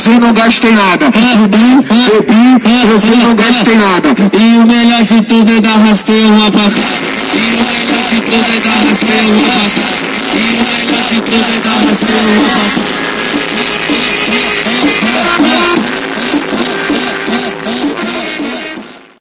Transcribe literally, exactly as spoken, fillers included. Você não gastei nada, subi, subi, você não gastei nada. E o melhor de tudo é dar rasteira uma passada. E o melhor de tudo é dar rasteira uma passada. E o melhor de tudo é dar rasteira uma passada.